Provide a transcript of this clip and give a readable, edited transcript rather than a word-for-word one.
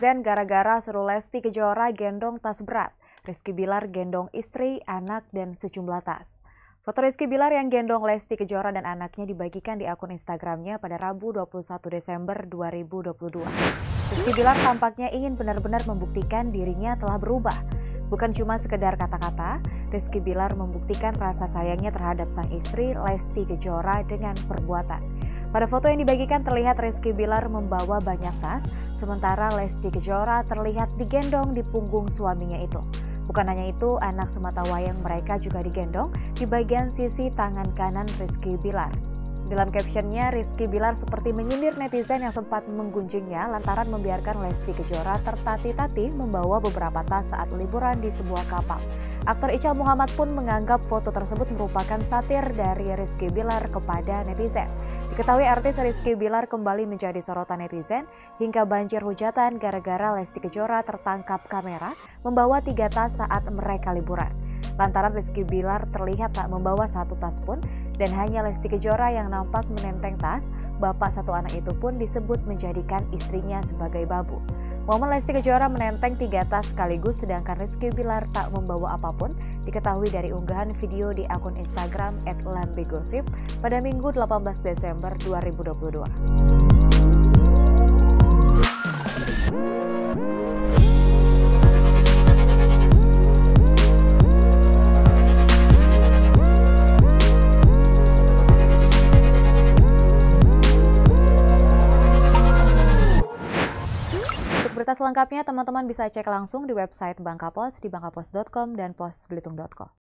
netizen gara-gara suruh Lesti Kejora gendong tas berat. Rizky Billar gendong istri, anak, dan sejumlah tas. Foto Rizky Billar yang gendong Lesti Kejora dan anaknya dibagikan di akun Instagramnya pada Rabu 21 Desember 2022. Rizky Billar tampaknya ingin benar-benar membuktikan dirinya telah berubah. Bukan cuma sekedar kata-kata, Rizky Billar membuktikan rasa sayangnya terhadap sang istri Lesti Kejora dengan perbuatan. Pada foto yang dibagikan terlihat Rizky Billar membawa banyak tas, sementara Lesti Kejora terlihat digendong di punggung suaminya itu. Bukan hanya itu, anak sematawayang mereka juga digendong di bagian sisi tangan kanan Rizky Billar. Dalam captionnya, Rizky Billar seperti menyindir netizen yang sempat menggunjingnya lantaran membiarkan Lesti Kejora tertati-tati membawa beberapa tas saat liburan di sebuah kapal. Aktor Ica Muhammad pun menganggap foto tersebut merupakan satir dari Rizky Billar kepada netizen. Diketahui artis Rizky Billar kembali menjadi sorotan netizen hingga banjir hujatan gara-gara Lesti Kejora tertangkap kamera membawa 3 tas saat mereka liburan. Lantaran Rizky Billar terlihat tak membawa 1 tas pun dan hanya Lesti Kejora yang nampak menenteng tas, bapak 1 anak itu pun disebut menjadikan istrinya sebagai babu. Momen Lesti Kejora menenteng 3 tas sekaligus sedangkan Rizky Billar tak membawa apapun diketahui dari unggahan video di akun Instagram @lambegosip pada Minggu 18 Desember 2022. Berita selengkapnya teman-teman bisa cek langsung di website Bangka Pos di BangkaPos.com dan Pos Belitung.com.